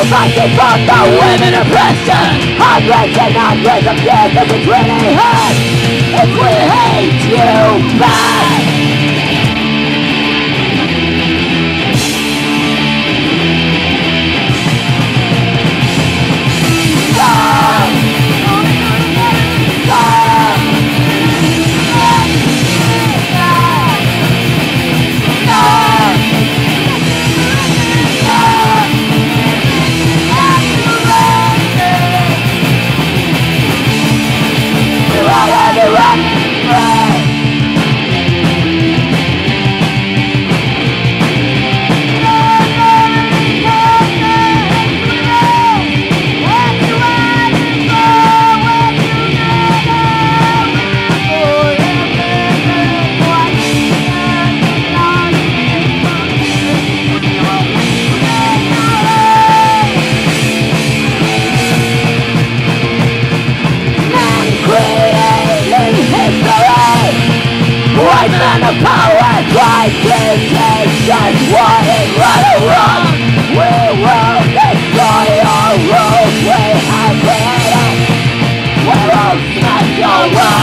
Fighting for the women oppression, hundreds and hundreds of years that it really hurts. If we hate you back, all right.